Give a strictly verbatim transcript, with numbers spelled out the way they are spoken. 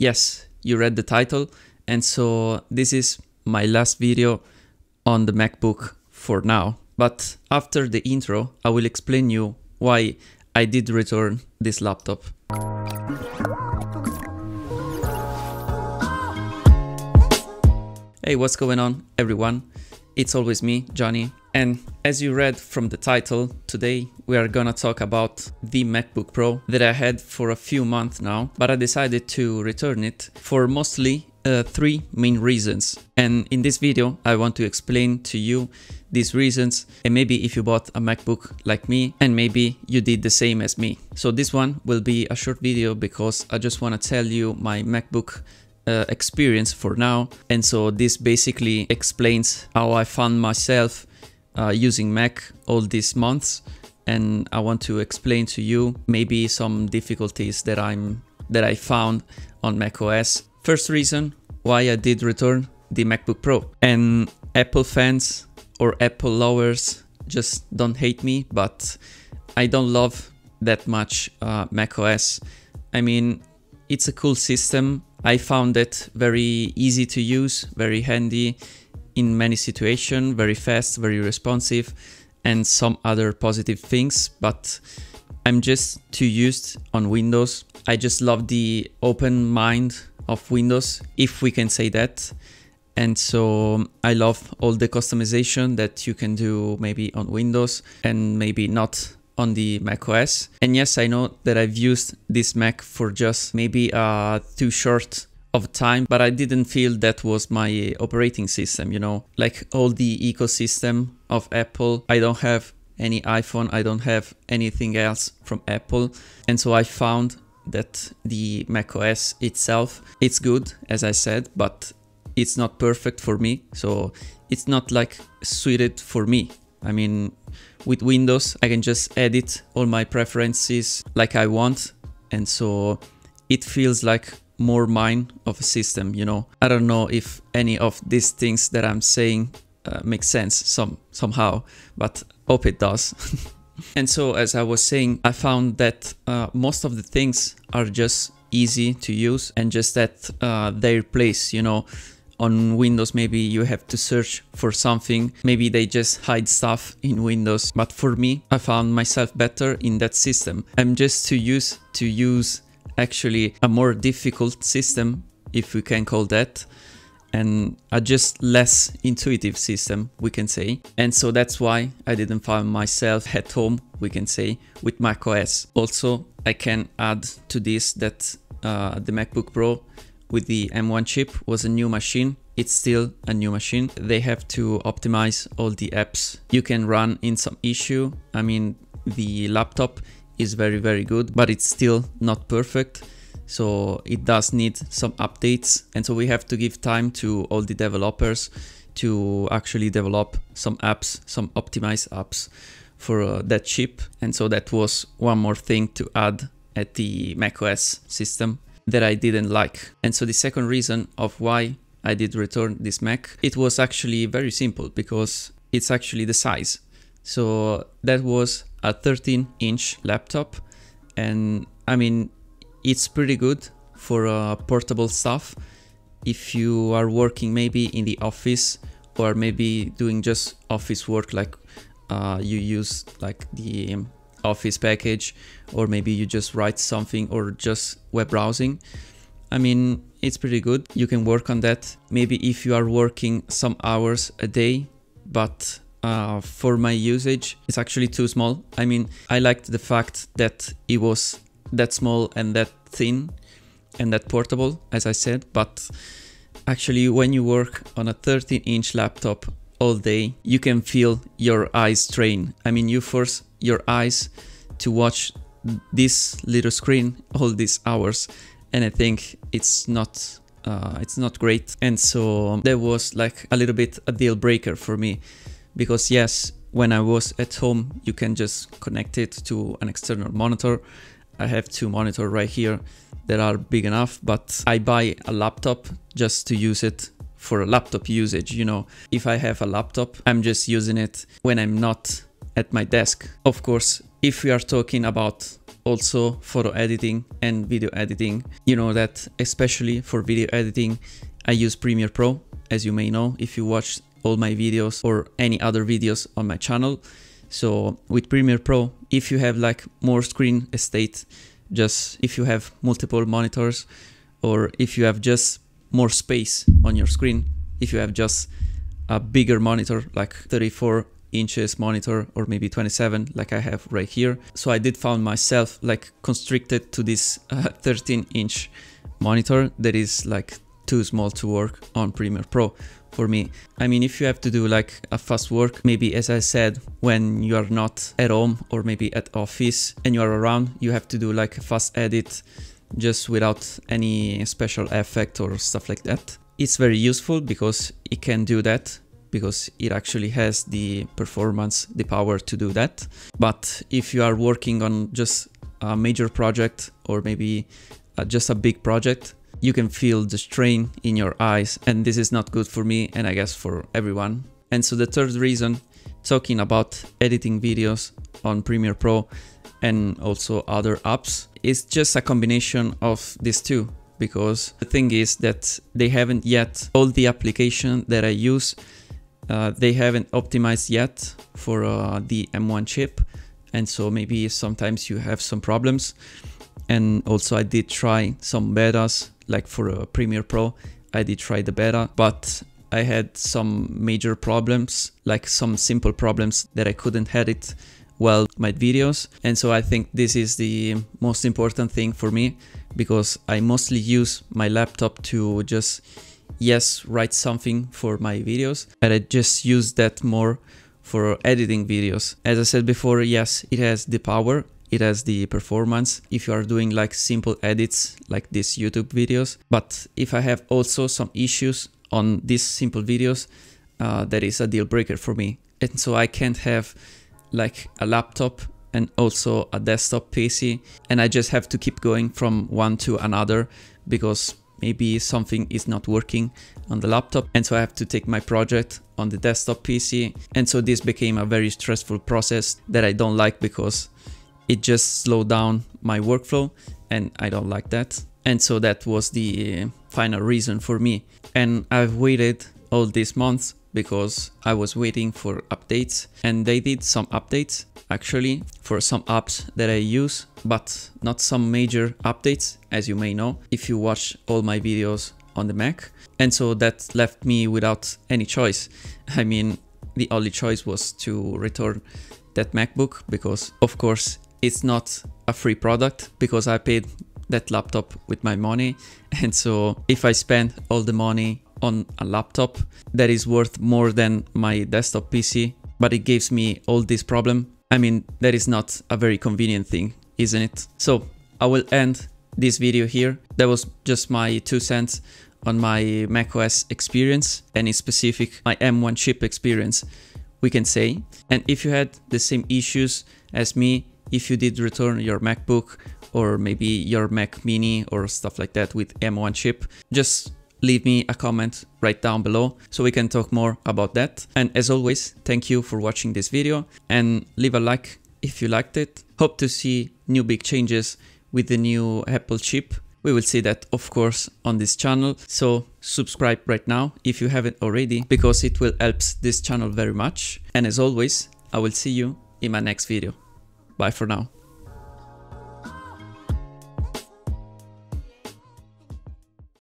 Yes, you read the title. And so this is my last video on the MacBook for now. But after the intro, I will explain you why I did return this laptop. Hey, what's going on, everyone? It's always me, Johnny. And as you read from the title, today we are gonna talk about the MacBook Pro that I had for a few months now, but I decided to return it for mostly uh, three main reasons. And in this video, I want to explain to you these reasons, and maybe if you bought a MacBook like me, and maybe you did the same as me. So this one will be a short video because I just wanna tell you my MacBook Uh, experience for now, and so this basically explains how I found myself uh, using Mac all these months, and I want to explain to you maybe some difficulties that I'm that I found on macOS. First reason why I did return the MacBook Pro, and Apple fans or Apple lovers just don't hate me, but I don't love that much uh, macOS. I mean, it's a cool system. I found it very easy to use, very handy in many situations, very fast, very responsive, and some other positive things, but I'm just too used on Windows. I just love the open mind of Windows, if we can say that. And so I love all the customization that you can do maybe on Windows and maybe not on the macOS. And yes, I know that I've used this Mac for just maybe uh, too short of time, but I didn't feel that was my operating system, you know, like all the ecosystem of Apple. I don't have any iPhone, I don't have anything else from Apple. And so I found that the macOS itself, it's good, as I said, but it's not perfect for me. So it's not like suited for me. I mean, with Windows, I can just edit all my preferences like I want. And so it feels like more mine of a system, you know. I don't know if any of these things that I'm saying uh, make sense some somehow, but hope it does. And so, as I was saying, I found that uh, most of the things are just easy to use and just at uh, their place, you know. On Windows, maybe you have to search for something. Maybe they just hide stuff in Windows. But for me, I found myself better in that system. I'm just too used to use actually a more difficult system, if we can call that, and a just less intuitive system, we can say. And so that's why I didn't find myself at home, we can say, with macOS. Also, I can add to this that uh, the MacBook Pro with the M one chip was a new machine. It's still a new machine. They have to optimize all the apps you can run in some issue. I mean, the laptop is very, very good, but it's still not perfect. So it does need some updates. And so we have to give time to all the developers to actually develop some apps, some optimized apps for uh, that chip. And so that was one more thing to add at the macOS system that I didn't like. And so the second reason of why I did return this Mac, it was actually very simple because it's actually the size. So that was a thirteen inch laptop. And I mean, it's pretty good for uh, portable stuff. If you are working maybe in the office or maybe doing just office work, like uh, you use like the um, Office package, or maybe you just write something or just web browsing. I mean, it's pretty good. You can work on that. Maybe if you are working some hours a day, but uh, for my usage, it's actually too small. I mean, I liked the fact that it was that small and that thin and that portable, as I said, but actually when you work on a thirteen inch laptop all day, you can feel your eyes strain. I mean, you force your eyes to watch this little screen all these hours, and I think it's not uh, it's not great. And so that was like a little bit a deal breaker for me, because yes, when I was at home, you can just connect it to an external monitor. I have two monitors right here that are big enough, but I buy a laptop just to use it for a laptop usage, you know. If I have a laptop, I'm just using it when I'm not at my desk. Of course, if we are talking about also photo editing and video editing. You know that especially for video editing, I use Premiere Pro, as you may know, if you watch all my videos or any other videos on my channel. So with Premiere Pro, if you have like more screen estate, just if you have multiple monitors, or if you have just more space on your screen, if you have just a bigger monitor, like thirty-four inches monitor, or maybe twenty-seven like I have right here. So I did found myself like constricted to this uh, thirteen inch monitor that is like too small to work on Premiere Pro for me. I mean, if you have to do like a fast work, maybe as I said, when you are not at home or maybe at office and you are around, you have to do like a fast edit just without any special effect or stuff like that. It's very useful because it can do that, because it actually has the performance, the power to do that. But if you are working on just a major project or maybe just a big project, you can feel the strain in your eyes, and this is not good for me, and I guess for everyone. And so the third reason, talking about editing videos on Premiere Pro and also other apps, is just a combination of these two, because the thing is that they haven't yet, all the application that I use, Uh, they haven't optimized yet for uh, the M one chip, and so maybe sometimes you have some problems. And also I did try some betas, like for uh, Premiere Pro, I did try the beta, but I had some major problems, like some simple problems that I couldn't edit well my videos. And so I think this is the most important thing for me, because I mostly use my laptop to just yes, write something for my videos, but I just use that more for editing videos. As I said before, yes, it has the power, it has the performance if you are doing like simple edits like these YouTube videos. But if I have also some issues on these simple videos, uh, that is a deal breaker for me. And so I can't have like a laptop and also a desktop P C, and I just have to keep going from one to another, because maybe something is not working on the laptop, and so I have to take my project on the desktop P C. And so this became a very stressful process that I don't like, because it just slowed down my workflow, and I don't like that. And so that was the final reason for me. And I've waited all these months because I was waiting for updates, and they did some updates actually for some apps that I use, but not some major updates, as you may know, if you watch all my videos on the Mac. And so that left me without any choice. I mean, the only choice was to return that MacBook, because of course it's not a free product, because I paid that laptop with my money. And so if I spend all the money on a laptop that is worth more than my desktop P C, but it gives me all this problem, I mean, that is not a very convenient thing, isn't it? So I will end this video here. That was just my two cents on my macOS experience, and in specific my M one chip experience, we can say. And if you had the same issues as me, if you did return your MacBook or maybe your Mac mini or stuff like that with M one chip, just leave me a comment right down below so we can talk more about that. And as always, thank you for watching this video, and leave a like if you liked it. Hope to see new big changes with the new Apple chip. We will see that, of course, on this channel. So subscribe right now if you haven't already, because it will help this channel very much. And as always, I will see you in my next video. Bye for now.